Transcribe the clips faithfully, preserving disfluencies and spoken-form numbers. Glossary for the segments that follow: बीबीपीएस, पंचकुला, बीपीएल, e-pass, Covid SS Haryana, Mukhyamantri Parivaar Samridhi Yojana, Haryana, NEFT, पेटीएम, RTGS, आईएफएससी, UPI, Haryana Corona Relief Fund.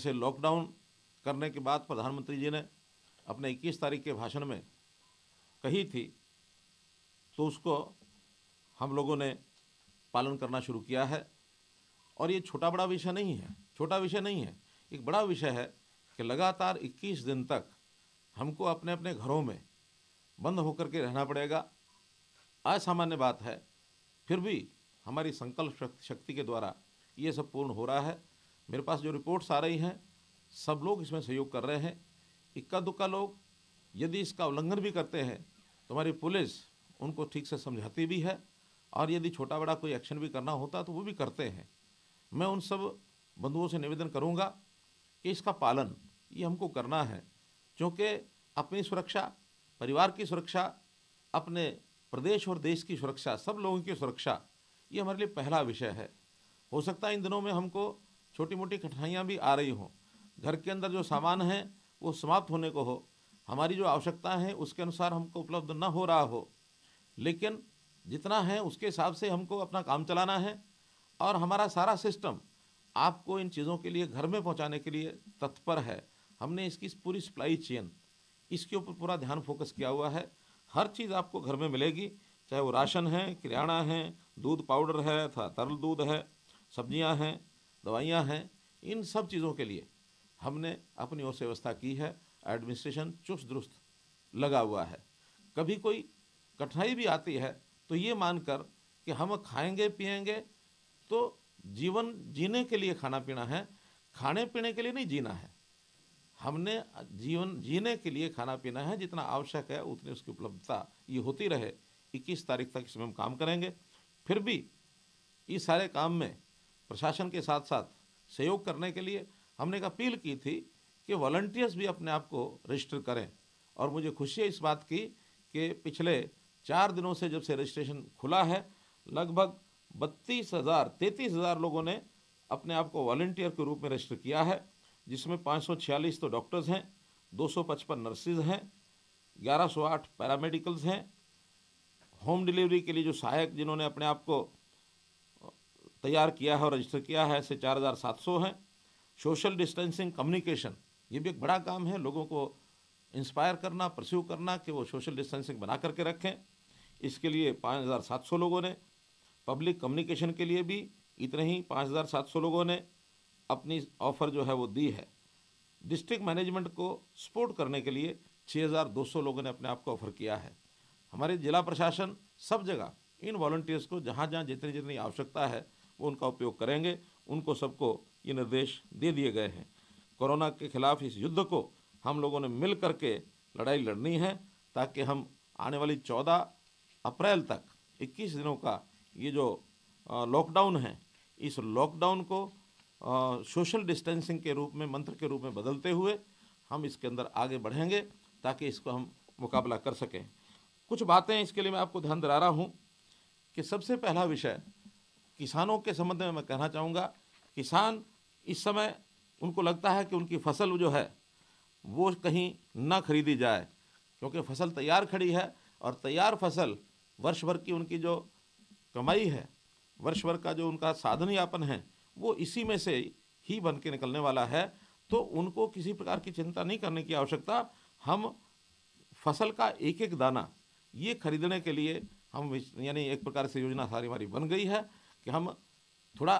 से लॉकडाउन करने के बाद प्रधानमंत्री जी ने अपने इक्कीस तारीख के भाषण में कही थी, तो उसको हम लोगों ने पालन करना शुरू किया है। और ये छोटा बड़ा विषय नहीं है, छोटा विषय नहीं है, एक बड़ा विषय है कि लगातार इक्कीस दिन तक हमको अपने अपने घरों में बंद होकर के रहना पड़ेगा। असामान्य बात है, फिर भी हमारी संकल्प शक्ति के द्वारा ये सब पूर्ण हो रहा है। मेरे पास जो रिपोर्ट्स आ रही हैं, सब लोग इसमें सहयोग कर रहे हैं। इक्का दुक्का लोग यदि इसका उल्लंघन भी करते हैं तो हमारी पुलिस उनको ठीक से समझाती भी है, और यदि छोटा बड़ा कोई एक्शन भी करना होता तो वो भी करते हैं। मैं उन सब बंधुओं से निवेदन करूंगा कि इसका पालन ये हमको करना है, क्योंकि अपनी सुरक्षा, परिवार की सुरक्षा, अपने प्रदेश और देश की सुरक्षा, सब लोगों की सुरक्षा, ये हमारे लिए पहला विषय है। हो सकता है इन दिनों में हमको छोटी मोटी कठिनाइयाँ भी आ रही हों, घर के अंदर जो सामान है वो समाप्त होने को हो, हमारी जो आवश्यकता है उसके अनुसार हमको उपलब्ध न हो रहा हो, लेकिन जितना है उसके हिसाब से हमको अपना काम चलाना है। और हमारा सारा सिस्टम आपको इन चीज़ों के लिए घर में पहुंचाने के लिए तत्पर है। हमने इसकी पूरी सप्लाई चेन, इसके ऊपर पूरा ध्यान फोकस किया हुआ है। हर चीज़ आपको घर में मिलेगी, चाहे वो राशन है, किराना है, दूध पाउडर है, तरल दूध है, सब्जियां हैं, दवाइयां हैं। इन सब चीज़ों के लिए हमने अपनी ओर से व्यवस्था की है। एडमिनिस्ट्रेशन चुस्त दुरुस्त लगा हुआ है। कभी कोई कठिनाई भी आती है तो ये मानकर कि हम खाएंगे पिएंगे, तो जीवन जीने के लिए खाना पीना है, खाने पीने के लिए नहीं जीना है। हमने जीवन जीने के लिए खाना पीना है, जितना आवश्यक है उतनी उसकी उपलब्धता ये होती रहे। इक्कीस तारीख तक इसमें हम काम करेंगे। फिर भी इस सारे काम में प्रशासन के साथ साथ सहयोग करने के लिए हमने एक अपील की थी कि वॉलंटियर्स भी अपने आप को रजिस्टर करें। और मुझे खुशी है इस बात की कि पिछले चार दिनों से जब से रजिस्ट्रेशन खुला है, लगभग बत्तीस हज़ार तैंतीस हज़ार लोगों ने अपने आप को वॉलंटियर के रूप में रजिस्टर किया है, जिसमें पाँच सौ छियालीस तो डॉक्टर्स हैं, दो सौ पचपन नर्सेज हैं, ग्यारह सौ आठ पैरामेडिकल्स हैं। होम डिलीवरी के लिए जो सहायक जिन्होंने अपने आप को तैयार किया है और रजिस्टर किया है, ऐसे चार हज़ार सात सौ हैं। सोशल डिस्टेंसिंग कम्युनिकेशन, ये भी एक बड़ा काम है, लोगों को इंस्पायर करना, परस्यू करना कि वो सोशल डिस्टेंसिंग बना करके रखें। इसके लिए पाँच हज़ार सात सौ लोगों ने, पब्लिक कम्युनिकेशन के लिए भी इतने ही पाँच हज़ार सात सौ लोगों ने अपनी ऑफ़र जो है वो दी है। डिस्ट्रिक्ट मैनेजमेंट को सपोर्ट करने के लिए छः हज़ार दो सौ लोगों ने अपने आप को ऑफ़र किया है। हमारे जिला प्रशासन सब जगह इन वॉलंटियर्स को जहाँ जहाँ जितनी जितनी आवश्यकता है वो उनका उपयोग करेंगे। उनको सबको ये निर्देश दे दिए गए हैं। कोरोना के खिलाफ इस युद्ध को हम लोगों ने मिल करके लड़ाई लड़नी है, ताकि हम आने वाली चौदह अप्रैल तक इक्कीस दिनों का ये जो लॉकडाउन है, इस लॉकडाउन को आ, सोशल डिस्टेंसिंग के रूप में, मंत्र के रूप में बदलते हुए हम इसके अंदर आगे बढ़ेंगे, ताकि इसको हम मुकाबला कर सकें। कुछ बातें इसके लिए मैं आपको ध्यान दिला रहा हूँ कि सबसे पहला विषय किसानों के संबंध में मैं कहना चाहूँगा। किसान इस समय उनको लगता है कि उनकी फसल जो है वो कहीं ना खरीदी जाए, क्योंकि फसल तैयार खड़ी है, और तैयार फसल वर्ष भर की उनकी जो कमाई है, वर्ष भर का जो उनका साधन यापन है, वो इसी में से ही बन के निकलने वाला है। तो उनको किसी प्रकार की चिंता नहीं करने की आवश्यकता। हम फसल का एक एक दाना ये खरीदने के लिए हम, यानी एक प्रकार से योजना सारी हमारी बन गई है कि हम थोड़ा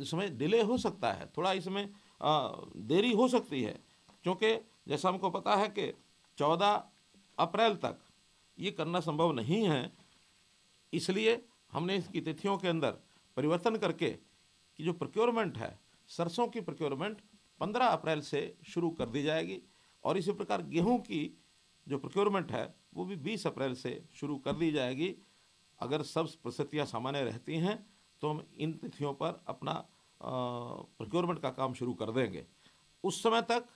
इसमें डिले हो सकता है, थोड़ा इसमें देरी हो सकती है, क्योंकि जैसा हमको पता है कि चौदह अप्रैल तक ये करना संभव नहीं है। इसलिए हमने इसकी तिथियों के अंदर परिवर्तन करके कि जो प्रोक्योरमेंट है, सरसों की प्रोक्योरमेंट पंद्रह अप्रैल से शुरू कर दी जाएगी, और इसी प्रकार गेहूं की जो प्रोक्योरमेंट है वो भी बीस अप्रैल से शुरू कर दी जाएगी। अगर सब परिस्थितियाँ सामान्य रहती हैं तो हम इन तिथियों पर अपना प्रोक्योरमेंट का काम शुरू कर देंगे। उस समय तक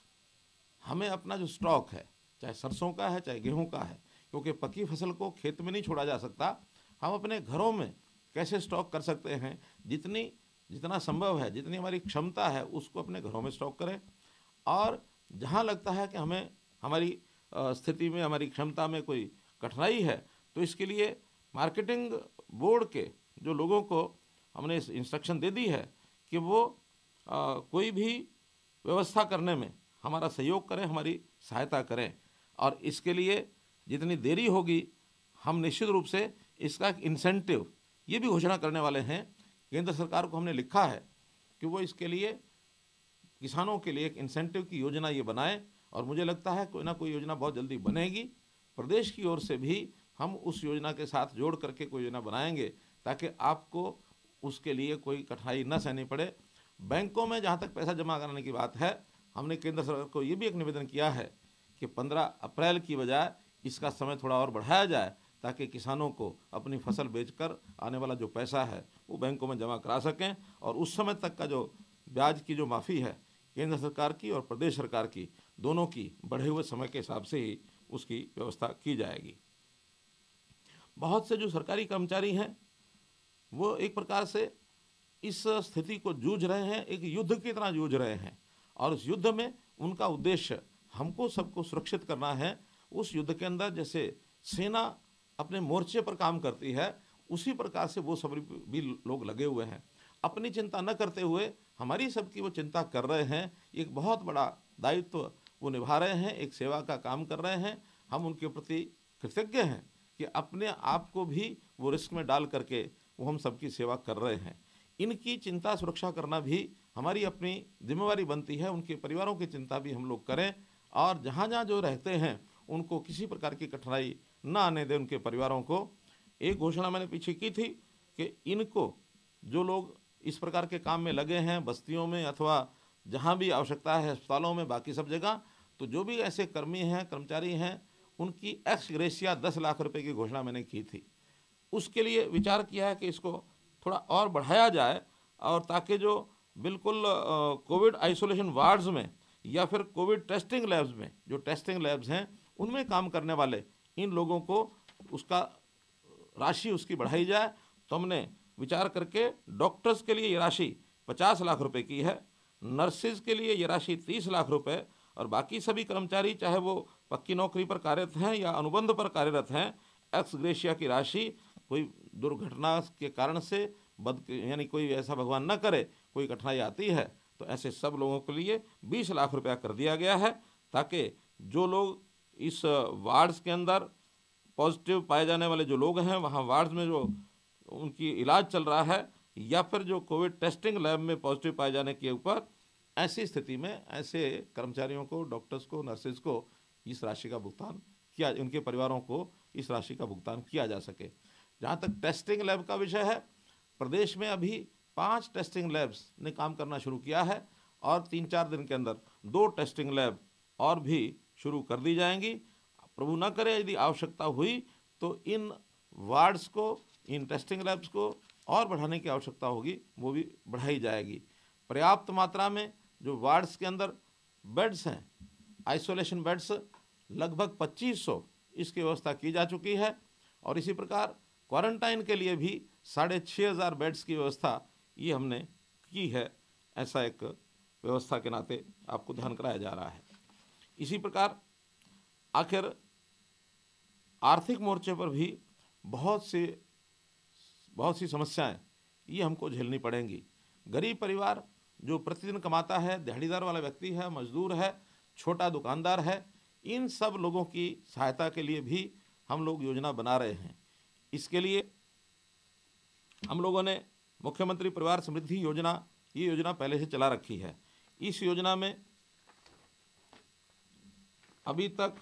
हमें अपना जो स्टॉक है, चाहे सरसों का है, चाहे गेहूं का है, क्योंकि पकी फसल को खेत में नहीं छोड़ा जा सकता, हम अपने घरों में कैसे स्टॉक कर सकते हैं, जितनी जितना संभव है, जितनी हमारी क्षमता है, उसको अपने घरों में स्टॉक करें। और जहाँ लगता है कि हमें हमारी स्थिति में, हमारी क्षमता में कोई कठिनाई है, तो इसके लिए मार्केटिंग बोर्ड के जो लोगों को हमने इंस्ट्रक्शन दे दी है कि वो आ, कोई भी व्यवस्था करने में हमारा सहयोग करें, हमारी सहायता करें। और इसके लिए जितनी देरी होगी हम निश्चित रूप से इसका एक इंसेंटिव ये भी घोषणा करने वाले हैं। केंद्र सरकार को हमने लिखा है कि वो इसके लिए किसानों के लिए एक इंसेंटिव की योजना ये बनाए और मुझे लगता है कोई ना कोई योजना बहुत जल्दी बनेगी। प्रदेश की ओर से भी हम उस योजना के साथ जोड़ करके कोई योजना बनाएंगे ताकि आपको उसके लिए कोई कठिनाई न सहनी पड़े। बैंकों में जहाँ तक पैसा जमा कराने की बात है, हमने केंद्र सरकार को ये भी एक निवेदन किया है कि पंद्रह अप्रैल की बजाय इसका समय थोड़ा और बढ़ाया जाए ताकि किसानों को अपनी फसल बेचकर आने वाला जो पैसा है वो बैंकों में जमा करा सकें और उस समय तक का जो ब्याज की जो माफ़ी है केंद्र सरकार की और प्रदेश सरकार की, दोनों की बढ़े हुए समय के हिसाब से ही उसकी व्यवस्था की जाएगी। बहुत से जो सरकारी कर्मचारी हैं वो एक प्रकार से इस स्थिति को जूझ रहे हैं, एक युद्ध की तरह जूझ रहे हैं और उस युद्ध में उनका उद्देश्य हमको सबको सुरक्षित करना है। उस युद्ध के अंदर जैसे सेना अपने मोर्चे पर काम करती है उसी प्रकार से वो सब भी लोग लगे हुए हैं। अपनी चिंता न करते हुए हमारी सबकी वो चिंता कर रहे हैं। एक बहुत बड़ा दायित्व वो निभा रहे हैं, एक सेवा का काम कर रहे हैं। हम उनके प्रति कृतज्ञ हैं कि अपने आप को भी वो रिस्क में डाल करके वो हम सबकी सेवा कर रहे हैं। इनकी चिंता सुरक्षा करना भी हमारी अपनी जिम्मेवारी बनती है। उनके परिवारों की चिंता भी हम लोग करें और जहाँ जहाँ जो रहते हैं उनको किसी प्रकार की कठिनाई न आने दें, उनके परिवारों को। एक घोषणा मैंने पीछे की थी कि इनको जो लोग इस प्रकार के काम में लगे हैं बस्तियों में अथवा जहाँ भी आवश्यकता है अस्पतालों में बाकी सब जगह, तो जो भी ऐसे कर्मी हैं कर्मचारी हैं उनकी एक्स ग्रेशिया दस लाख रुपए की घोषणा मैंने की थी। उसके लिए विचार किया है कि इसको थोड़ा और बढ़ाया जाए और ताकि जो बिल्कुल कोविड आइसोलेशन वार्ड्स में या फिर कोविड टेस्टिंग लैब्स में, जो टेस्टिंग लैब्स हैं उनमें काम करने वाले इन लोगों को उसका राशि उसकी बढ़ाई जाए। तो हमने विचार करके डॉक्टर्स के लिए ये राशि पचास लाख रुपए की है, नर्सेज के लिए ये राशि तीस लाख रुपए और बाकी सभी कर्मचारी चाहे वो पक्की नौकरी पर कार्यरत हैं या अनुबंध पर कार्यरत हैं एक्स ग्रेशिया की राशि कोई दुर्घटना के कारण से बद यानी कोई ऐसा भगवान न करे कोई कठिनाई आती है तो ऐसे सब लोगों के लिए बीस लाख रुपया कर दिया गया है ताकि जो लोग इस वार्ड्स के अंदर पॉजिटिव पाए जाने वाले जो लोग हैं वहाँ वार्ड्स में जो उनकी इलाज चल रहा है या फिर जो कोविड टेस्टिंग लैब में पॉजिटिव पाए जाने के ऊपर ऐसी स्थिति में ऐसे कर्मचारियों को, डॉक्टर्स को, नर्सेज को इस राशि का भुगतान किया, उनके परिवारों को इस राशि का भुगतान किया जा सके। जहाँ तक टेस्टिंग लैब का विषय है, प्रदेश में अभी पांच टेस्टिंग लैब्स ने काम करना शुरू किया है और तीन चार दिन के अंदर दो टेस्टिंग लैब और भी शुरू कर दी जाएंगी। प्रभु न करे यदि आवश्यकता हुई तो इन वार्ड्स को, इन टेस्टिंग लैब्स को और बढ़ाने की आवश्यकता होगी, वो भी बढ़ाई जाएगी। पर्याप्त मात्रा में जो वार्ड्स के अंदर बेड्स हैं, आइसोलेशन बेड्स लगभग पच्चीस सौ इसकी व्यवस्था की जा चुकी है और इसी प्रकार क्वारंटाइन के लिए भी साढ़े छः हज़ार बेड्स की व्यवस्था ये हमने की है। ऐसा एक व्यवस्था के नाते आपको ध्यान कराया जा रहा है। इसी प्रकार आखिर आर्थिक मोर्चे पर भी बहुत सी बहुत सी समस्याएं ये हमको झेलनी पड़ेंगी। गरीब परिवार जो प्रतिदिन कमाता है, दिहाड़ीदार वाला व्यक्ति है, मजदूर है, छोटा दुकानदार है, इन सब लोगों की सहायता के लिए भी हम लोग योजना बना रहे हैं। इसके लिए हम लोगों ने मुख्यमंत्री परिवार समृद्धि योजना, ये योजना पहले से चला रखी है। इस योजना में अभी तक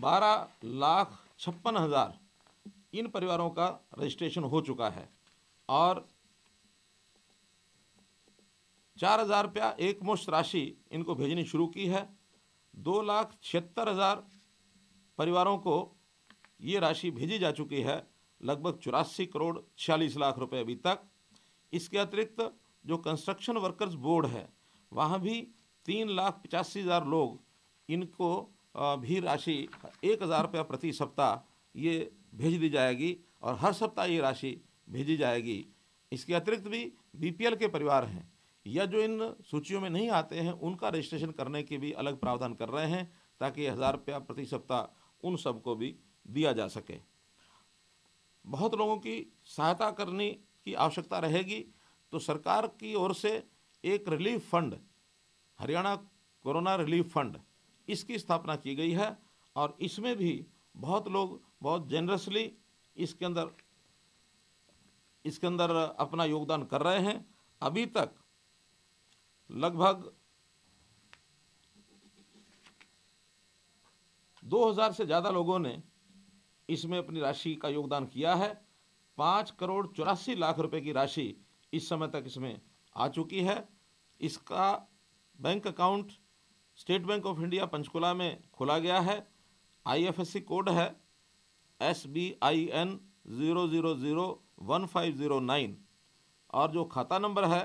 बारह लाख छप्पन हज़ार इन परिवारों का रजिस्ट्रेशन हो चुका है और चार हज़ार रुपया एकमुश्त राशि इनको भेजनी शुरू की है। दो लाख छिहत्तर हज़ार परिवारों को ये राशि भेजी जा चुकी है, लगभग चौरासी करोड़ छियालीस लाख रुपए अभी तक। इसके अतिरिक्त जो कंस्ट्रक्शन वर्कर्स बोर्ड है वहाँ भी तीन लाख पचासी हज़ार लोग इनको भी राशि एक हज़ार रुपया प्रति सप्ताह ये भेज दी जाएगी और हर सप्ताह ये राशि भेजी जाएगी। इसके अतिरिक्त भी बीपीएल के परिवार हैं या जो इन सूचियों में नहीं आते हैं उनका रजिस्ट्रेशन करने के भी अलग प्रावधान कर रहे हैं ताकि हज़ार रुपया प्रति सप्ताह उन सबको भी दिया जा सके। बहुत लोगों की सहायता करने की आवश्यकता रहेगी तो सरकार की ओर से एक relief fund, Haryana corona relief fund, इसकी स्थापना की गई है और इसमें भी बहुत लोग बहुत जेनरसली इसके अंदर इसके अंदर अपना योगदान कर रहे हैं। अभी तक लगभग दो हज़ार से ज़्यादा लोगों ने इसमें अपनी राशि का योगदान किया है। पाँच करोड़ चौरासी लाख रुपए की राशि इस समय तक इसमें आ चुकी है। इसका bank account state bank of India पंचकुला में खोला गया है। आईएफएससी कोड है S B I N zero zero zero one five zero nine और जो खाता नंबर है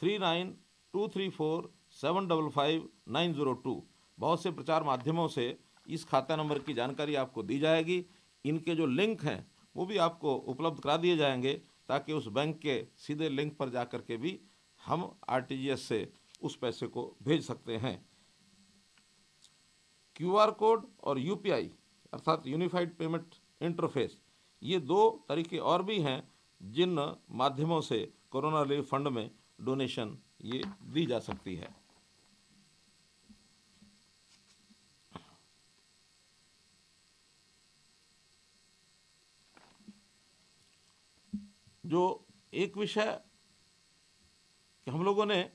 three nine two three four seven double five nine zero two. बहुत से प्रचार माध्यमों से इस खाता नंबर की जानकारी आपको दी जाएगी। इनके जो लिंक हैं वो भी आपको उपलब्ध करा दिए जाएंगे ताकि उस बैंक के सीधे लिंक पर जा कर के भी हम आरटीजीएस से उस पैसे को भेज सकते हैं। क्यूआर कोड और यूपीआई अर्थात यूनिफाइड पेमेंट इंटरफेस, ये दो तरीके और भी हैं जिन माध्यमों से कोरोना रिलीफ फंड में डोनेशन ये दी जा सकती है। जो एक विषय कि हम लोगों ने,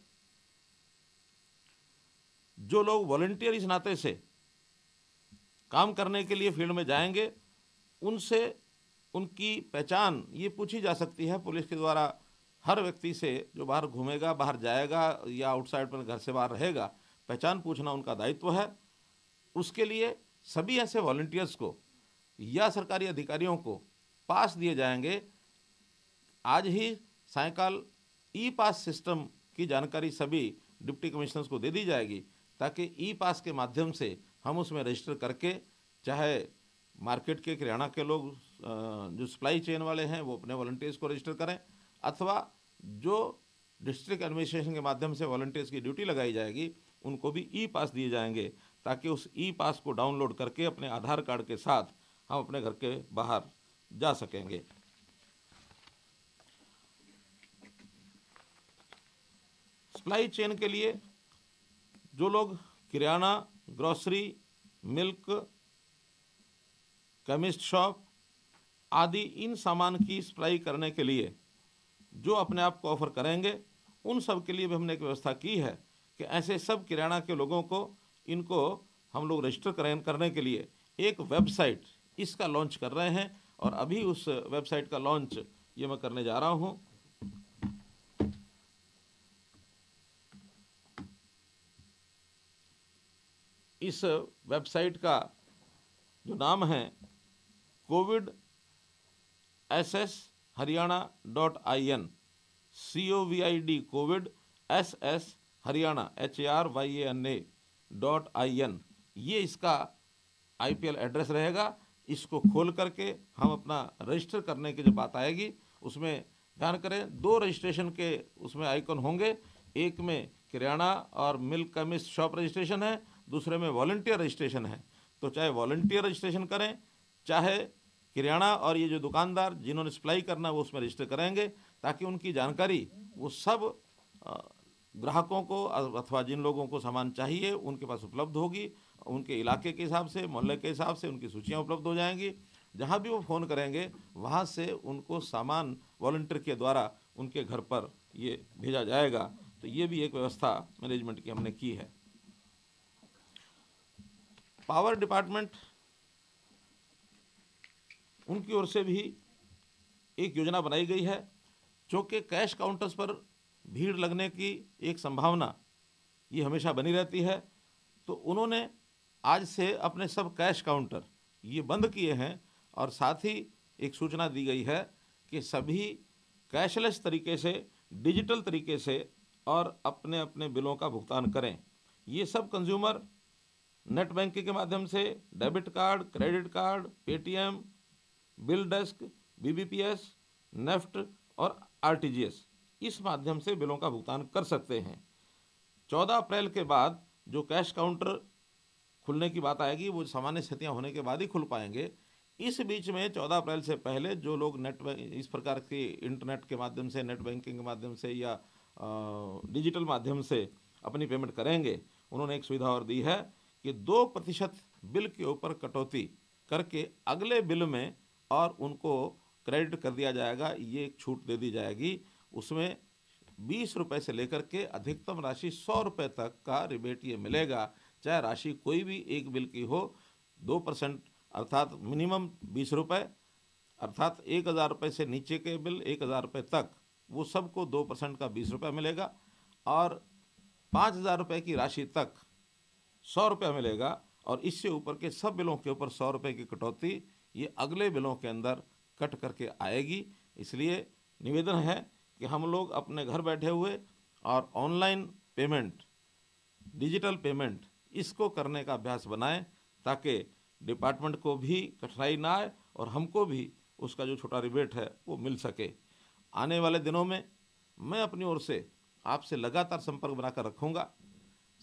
जो लोग वॉलंटियर इस नाते से काम करने के लिए फील्ड में जाएंगे, उनसे उनकी पहचान ये पूछी जा सकती है पुलिस के द्वारा। हर व्यक्ति से जो बाहर घूमेगा, बाहर जाएगा या आउटसाइड पर घर से बाहर रहेगा, पहचान पूछना उनका दायित्व है। उसके लिए सभी ऐसे वॉलंटियर्स को या सरकारी अधिकारियों को पास दिए जाएंगे। आज ही सायंकाल ई पास सिस्टम की जानकारी सभी डिप्टी कमिश्नर्स को दे दी जाएगी ताकि ई पास के माध्यम से हम उसमें रजिस्टर करके, चाहे मार्केट के किराना के लोग जो सप्लाई चेन वाले हैं वो अपने वॉलंटियर्स को रजिस्टर करें, अथवा जो डिस्ट्रिक्ट एडमिनिस्ट्रेशन के माध्यम से वॉलंटियर्स की ड्यूटी लगाई जाएगी उनको भी ई पास दिए जाएंगे ताकि उस ई पास को डाउनलोड करके अपने आधार कार्ड के साथ हम अपने घर के बाहर जा सकेंगे। सप्लाई चेन के लिए जो लोग किराना, ग्रॉसरी, मिल्क, केमिस्ट शॉप आदि इन सामान की सप्लाई करने के लिए जो अपने आप को ऑफर करेंगे, उन सब के लिए भी हमने एक व्यवस्था की है कि ऐसे सब किराना के लोगों को, इनको हम लोग रजिस्टर करें करने के लिए एक वेबसाइट इसका लॉन्च कर रहे हैं और अभी उस वेबसाइट का लॉन्च ये मैं करने जा रहा हूँ। इस वेबसाइट का जो नाम है covid S S Haryana dot I N C O V I D covid S S Haryana H A R Y A N A dot I N, ये इसका आई पी एल एड्रेस रहेगा। इसको खोल करके हम अपना रजिस्टर करने की जो बात आएगी उसमें ध्यान करें, दो रजिस्ट्रेशन के उसमें आइकन होंगे। एक में किराना और मिल्क केमिस्ट शॉप रजिस्ट्रेशन है, दूसरे में वॉलंटियर रजिस्ट्रेशन है। तो चाहे वॉलंटियर रजिस्ट्रेशन करें, चाहे किराना और ये जो दुकानदार जिन्होंने सप्लाई करना वो उसमें रजिस्टर करेंगे ताकि उनकी जानकारी वो सब ग्राहकों को अथवा जिन लोगों को सामान चाहिए उनके पास उपलब्ध होगी। उनके इलाके के हिसाब से, मोहल्ले के हिसाब से उनकी सूचियाँ उपलब्ध हो जाएंगी। जहाँ भी वो फ़ोन करेंगे वहाँ से उनको सामान वॉलंटियर के द्वारा उनके घर पर ये भेजा जाएगा। तो ये भी एक व्यवस्था मैनेजमेंट की हमने की है। पावर डिपार्टमेंट, उनकी ओर से भी एक योजना बनाई गई है। चूँकि कैश काउंटर्स पर भीड़ लगने की एक संभावना ये हमेशा बनी रहती है, तो उन्होंने आज से अपने सब कैश काउंटर ये बंद किए हैं और साथ ही एक सूचना दी गई है कि सभी कैशलेस तरीके से, डिजिटल तरीके से और अपने अपने बिलों का भुगतान करें। ये सब कंज्यूमर नेट बैंकिंग के माध्यम से, debit card, credit card, पेटीएम, bill desk, बीबीपीएस, NEFT और आरटीजीएस, इस माध्यम से बिलों का भुगतान कर सकते हैं। चौदह अप्रैल के बाद जो कैश काउंटर खुलने की बात आएगी वो सामान्य स्थितियां होने के बाद ही खुल पाएंगे। इस बीच में चौदह अप्रैल से पहले जो लोग नेट, इस प्रकार के इंटरनेट के माध्यम से, नेट बैंकिंग के माध्यम से या डिजिटल माध्यम से अपनी पेमेंट करेंगे। उन्होंने एक सुविधा और दी है कि दो प्रतिशत बिल के ऊपर कटौती करके अगले बिल में और उनको क्रेडिट कर दिया जाएगा, ये एक छूट दे दी जाएगी। उसमें बीस रुपये से लेकर के अधिकतम राशि सौ रुपये तक का रिबेट ये मिलेगा, चाहे राशि कोई भी एक बिल की हो। दो परसेंट अर्थात मिनिमम बीस रुपये अर्थात एक हज़ार रुपये से नीचे के बिल एक हज़ार रुपये तक वो सबको दो परसेंट का बीस रुपये मिलेगा और पाँच हज़ार रुपये की राशि तक सौ रुपये मिलेगा और इससे ऊपर के सब बिलों के ऊपर सौ रुपये की कटौती ये अगले बिलों के अंदर कट करके आएगी। इसलिए निवेदन है कि हम लोग अपने घर बैठे हुए और ऑनलाइन पेमेंट, डिजिटल पेमेंट, इसको करने का अभ्यास बनाएं ताकि डिपार्टमेंट को भी कठिनाई ना आए और हमको भी उसका जो छोटा रिबेट है वो मिल सके। आने वाले दिनों में मैं अपनी ओर से आपसे लगातार संपर्क बनाकर रखूँगा।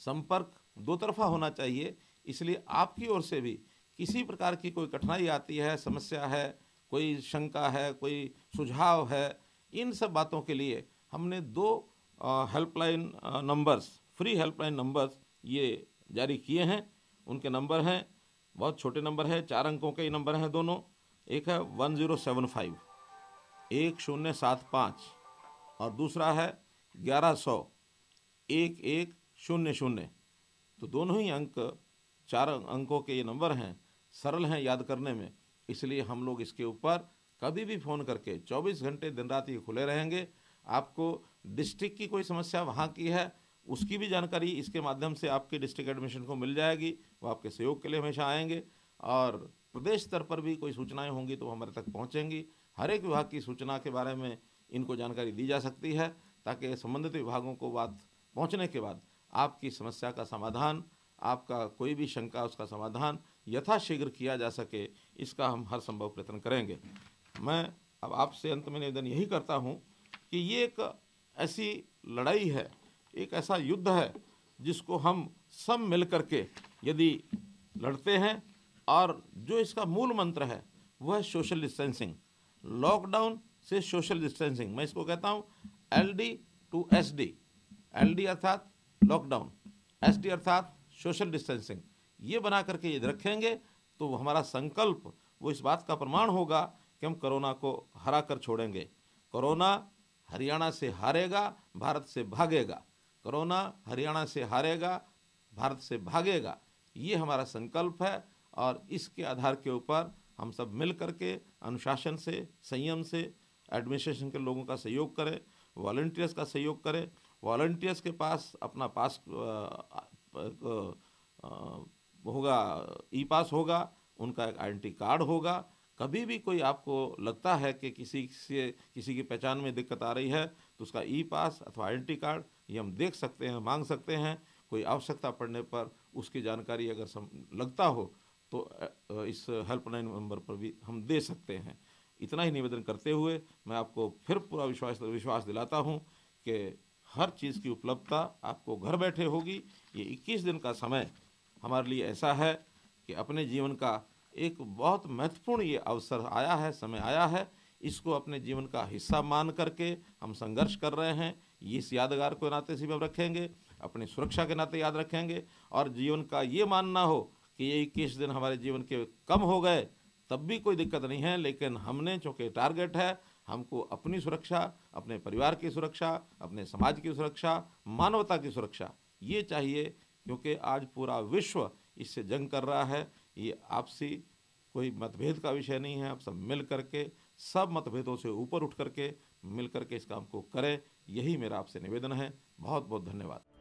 संपर्क दो तरफा होना चाहिए, इसलिए आपकी ओर से भी किसी प्रकार की कोई कठिनाई आती है, समस्या है, कोई शंका है, कोई सुझाव है, इन सब बातों के लिए हमने दो helpline numbers, free helpline numbers ये जारी किए हैं। उनके नंबर हैं, बहुत छोटे नंबर हैं, चार अंकों के ही नंबर हैं दोनों। एक है वन ज़ीरो सेवन फाइव एक शून्य सात पाँच और दूसरा है ग्यारह सौ एक एक शून्य शून्य। तो दोनों ही अंक चार अंकों के ये नंबर हैं, सरल हैं याद करने में, इसलिए हम लोग इसके ऊपर कभी भी फ़ोन करके चौबीस घंटे दिन रात ये खुले रहेंगे। आपको डिस्ट्रिक्ट की कोई समस्या वहाँ की है उसकी भी जानकारी इसके माध्यम से आपके डिस्ट्रिक्ट एडमिशन को मिल जाएगी, वो आपके सहयोग के लिए हमेशा आएंगे। और प्रदेश स्तर पर भी कोई सूचनाएं होंगी तो हमारे तक पहुँचेंगी। हर एक विभाग की सूचना के बारे में इनको जानकारी दी जा सकती है ताकि संबंधित विभागों को बात पहुँचने के बाद आपकी समस्या का समाधान, आपका कोई भी शंका उसका समाधान यथाशीघ्र किया जा सके, इसका हम हर संभव प्रयत्न करेंगे। मैं अब आपसे अंत में निवेदन यही करता हूं कि ये एक ऐसी लड़ाई है, एक ऐसा युद्ध है जिसको हम सब मिल कर के यदि लड़ते हैं, और जो इसका मूल मंत्र है वह है सोशल डिस्टेंसिंग, लॉकडाउन से सोशल डिस्टेंसिंग। मैं इसको कहता हूं L D two S D. L D अर्थात लॉकडाउन, एस डी अर्थात सोशल डिस्टेंसिंग, ये बना करके यदि रखेंगे तो हमारा संकल्प वो इस बात का प्रमाण होगा कि हम कोरोना को हरा कर छोड़ेंगे। कोरोना हरियाणा से हारेगा, भारत से भागेगा। कोरोना हरियाणा से हारेगा, भारत से भागेगा, ये हमारा संकल्प है। और इसके आधार के ऊपर हम सब मिल करके अनुशासन से, संयम से, एडमिनिस्ट्रेशन के लोगों का सहयोग करें, वॉलंटियर्स का सहयोग करें। वॉलंटियर्स के पास अपना पास होगा, ई पास होगा, उनका एक आइडेंटिटी कार्ड होगा। कभी भी कोई आपको लगता है कि किसी से किसी की पहचान में दिक्कत आ रही है तो उसका ई पास अथवा आइडेंटिटी कार्ड ये हम देख सकते हैं, मांग सकते हैं। कोई आवश्यकता पड़ने पर उसकी जानकारी अगर सम, लगता हो तो इस हेल्पलाइन नंबर पर भी हम दे सकते हैं। इतना ही निवेदन करते हुए मैं आपको फिर पूरा विश्वास विश्वास दिलाता हूँ कि हर चीज़ की उपलब्धता आपको घर बैठे होगी। ये इक्कीस दिन का समय हमारे लिए ऐसा है कि अपने जीवन का एक बहुत महत्वपूर्ण ये अवसर आया है, समय आया है, इसको अपने जीवन का हिस्सा मान करके हम संघर्ष कर रहे हैं। इस यादगार को नाते से भी हम रखेंगे, अपनी सुरक्षा के नाते याद रखेंगे। और जीवन का ये मानना हो कि ये इक्कीस दिन हमारे जीवन के कम हो गए तब भी कोई दिक्कत नहीं है, लेकिन हमने चूँकि टारगेट है, हमको अपनी सुरक्षा, अपने परिवार की सुरक्षा, अपने समाज की सुरक्षा, मानवता की सुरक्षा ये चाहिए, क्योंकि आज पूरा विश्व इससे जंग कर रहा है। ये आपसी कोई मतभेद का विषय नहीं है, आप सब मिल करके, सब मतभेदों से ऊपर उठ करके मिल करके इस काम को करें, यही मेरा आपसे निवेदन है। बहुत बहुत धन्यवाद।